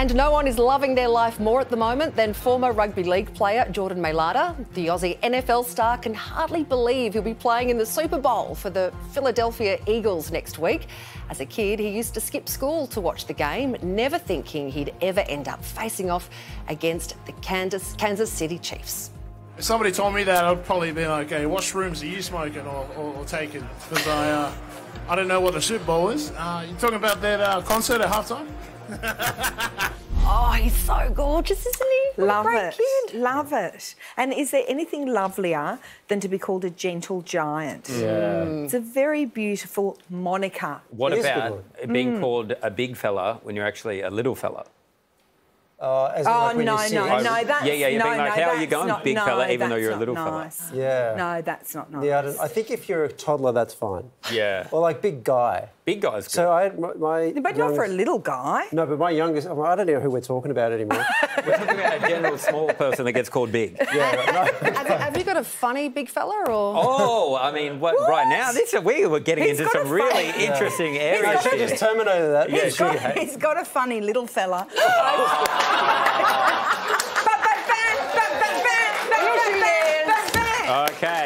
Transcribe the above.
And no one is loving their life more at the moment than former rugby league player Jordan Mailata. The Aussie NFL star can hardly believe he'll be playing in the Super Bowl for the Philadelphia Eagles next week. As a kid, he used to skip school to watch the game, never thinking he'd ever end up facing off against the Kansas City Chiefs. If somebody told me that, I'd probably be like, hey, what shrooms are you smoking or taking? Because I don't know what a Super Bowl is. You talking about that concert at halftime? Oh, he's so gorgeous, isn't he? Love it. Love it. And is there anything lovelier than to be called a gentle giant? Yeah. It's a very beautiful moniker. What about being called a big fella when you're actually a little fella? Being like, how are you going, big fella, even though you're a little fella. Yeah. No, that's not nice. Yeah, I think if you're a toddler, that's fine. Yeah. Or like big guy. Big guy's good. So not for a little guy. No, but my youngest, I don't know who we're talking about anymore. We're talking about a general small person that gets called big. Yeah. Right. Have you got a funny big fella or? Oh, I mean, what? Right now, we're getting into some really interesting areas. I should just terminate that. He's got a funny little fella. Okay.